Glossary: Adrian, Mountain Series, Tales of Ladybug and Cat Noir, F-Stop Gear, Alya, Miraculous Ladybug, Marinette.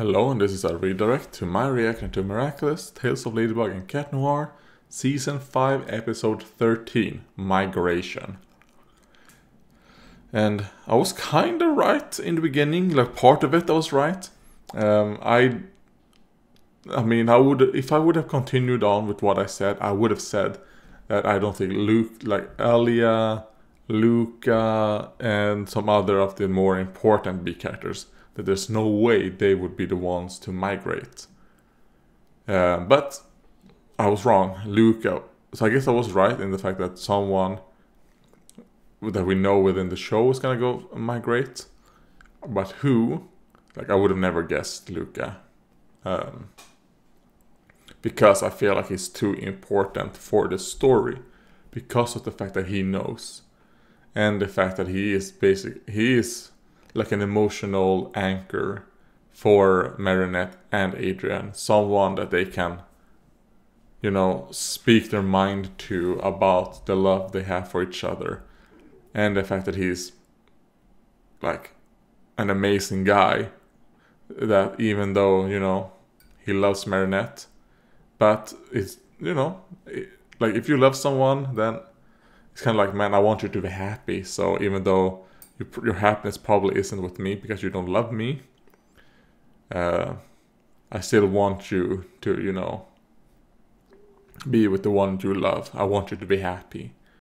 Hello, and this is a redirect to my reaction to Miraculous, Tales of Ladybug and Cat Noir, Season 5, Episode 13, Migration. And I was kinda right in the beginning, like part of it I was right. If I would have continued on with what I said, I would have said that I don't think Alya, Luca, and some other of the more important B characters, that there's no way they would be the ones to migrate. But I was wrong, Luca. So I guess I was right in the fact that someone that we know within the show is gonna go migrate. But who? Like, I would have never guessed Luca. Because I feel like he's too important for the story, because of the fact that he knows, and the fact that he is like an emotional anchor for Marinette and Adrian, someone that they can, you know, speak their mind to about the love they have for each other, and the fact that he's like an amazing guy, that even though, you know, he loves Marinette, but it's, you know, like if you love someone, then it's kind of like, man, I want you to be happy. So even though your happiness probably isn't with me because you don't love me, I still want you to, you know, be with the one you love. I want you to be happy.